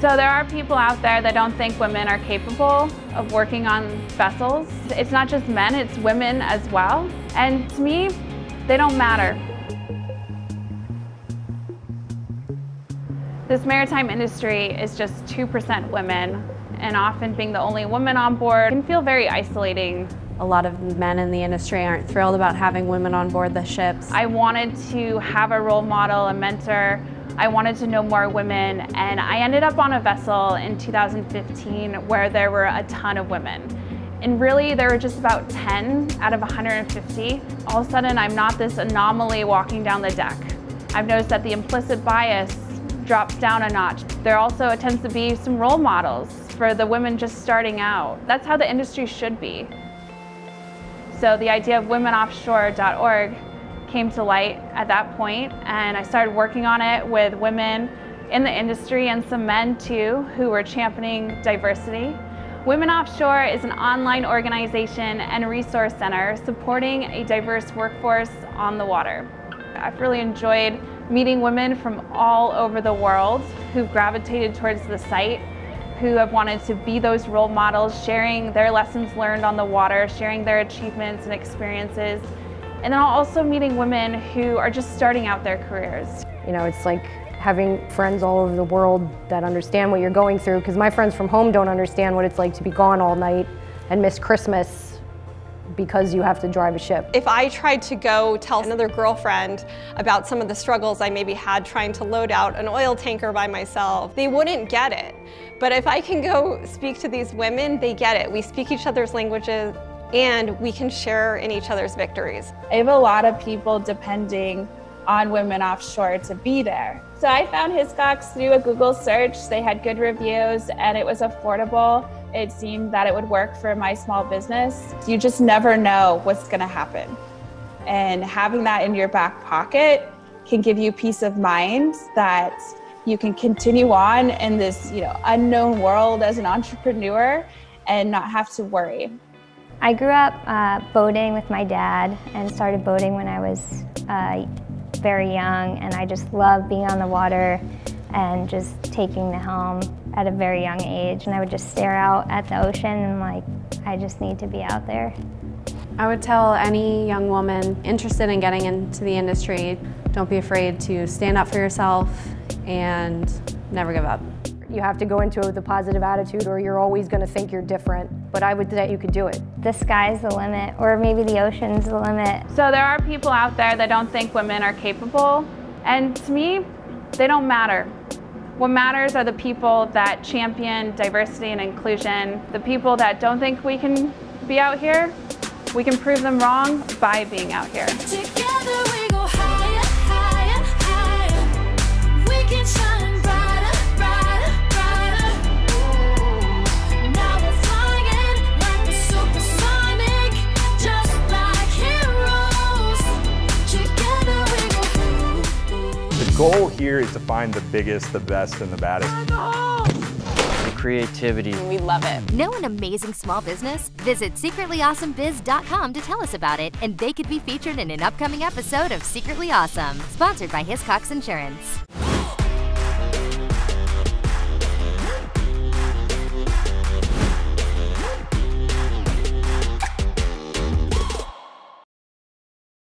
So there are people out there that don't think women are capable of working on vessels. It's not just men, it's women as well. And to me, they don't matter. This maritime industry is just 2% women, and often being the only woman on board can feel very isolating. A lot of men in the industry aren't thrilled about having women on board the ships. I wanted to have a role model, a mentor. I wanted to know more women, and I ended up on a vessel in 2015 where there were a ton of women. And really, there were just about 10 out of 150. All of a sudden, I'm not this anomaly walking down the deck. I've noticed that the implicit bias drops down a notch. There also tends to be some role models for the women just starting out. That's how the industry should be. So the idea of WomenOffshore.org came to light at that point, and I started working on it with women in the industry and some men too who were championing diversity. Women Offshore is an online organization and resource center supporting a diverse workforce on the water. I've really enjoyed meeting women from all over the world who've gravitated towards the site, who have wanted to be those role models, sharing their lessons learned on the water, sharing their achievements and experiences. And then also meeting women who are just starting out their careers. You know, it's like having friends all over the world that understand what you're going through, because my friends from home don't understand what it's like to be gone all night and miss Christmas because you have to drive a ship. If I tried to go tell another girlfriend about some of the struggles I maybe had trying to load out an oil tanker by myself, they wouldn't get it. But if I can go speak to these women, they get it. We speak each other's languages, and we can share in each other's victories. I have a lot of people depending on Women Offshore to be there. So I found Hiscox through a Google search. They had good reviews and it was affordable. It seemed that it would work for my small business. You just never know what's gonna happen. And having that in your back pocket can give you peace of mind that you can continue on in this, unknown world as an entrepreneur and not have to worry. I grew up boating with my dad and started boating when I was very young, and I just loved being on the water and just taking the helm at a very young age. And I would just stare out at the ocean and I just need to be out there. I would tell any young woman interested in getting into the industry, don't be afraid to stand up for yourself and never give up. You have to go into it with a positive attitude or you're always going to think you're different. But I would say you could do it. The sky's the limit, or maybe the ocean's the limit. So there are people out there that don't think women are capable, and to me, they don't matter. What matters are the people that champion diversity and inclusion. The people that don't think we can be out here, we can prove them wrong by being out here. Together we go higher, higher, higher. We can shine bright. The goal here is to find the biggest, the best, and the baddest. The creativity. We love it. Know an amazing small business? Visit SecretlyAwesomeBiz.com to tell us about it, and they could be featured in an upcoming episode of Secretly Awesome, sponsored by Hiscox Insurance.